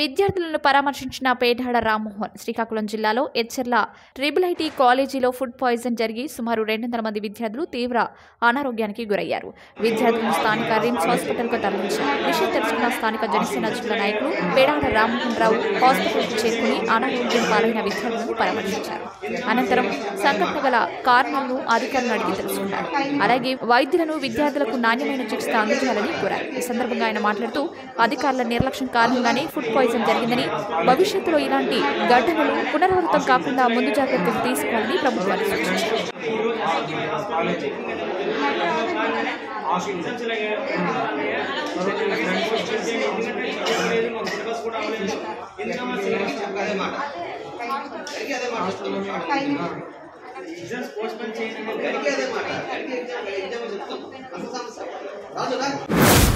విద్యార్థులను పరామర్శించిన పేడాడ రామ్మోహన్. శ్రీకాకుళం జిల్లాలో Etcherla triple IT కాలేజీలో ఫుడ్ పాయిజన్ జరిగి సుమారు 200 మంది విద్యార్థులు తీవ్ర అనారోగ్యానికి గురయ్యారు. విద్యార్థులను స్థానిక రిమ్స్ హాస్పిటల్కు తరలించారు. విషయం తెలుసుకున్న స్థానిక జనసేన జిల్లా నాయకులు పేడాడ రామ్మోహన్ రావు హాస్పిటల్కు చేరుకుని అనారోగ్యం పాలైన విద్యార్థులను పరామర్శించారు. అనంతరం సంఘటన గల కారణాలను అధికారులను అడిగి తెలుసుకున్నారు. అలాగే వైద్యులను విద్యార్థులకు నాణ్యమైన చికిత్స అందించాలని కోరారు. ఈ సందర్భంగా ఆయన మాట్లాడుతూ అధికారుల నిర్లక్ష్యం కారణంగానే ఫుడ్ పాయిజన్ జరిగిందని, భవిష్యత్తులో ఇలాంటి ఘటనలు పునరావృతం కాకుండా ముందు జాగ్రత్తలు తీసుకోవాలని ప్రభుత్వాన్ని సూచించారు. స్పోర్ట్స్ మ్యాన్ చేయడం గడికి అదే మాట, గడికి ఎగ్జామ్ చెప్తాం అంత సమస్య రాదు.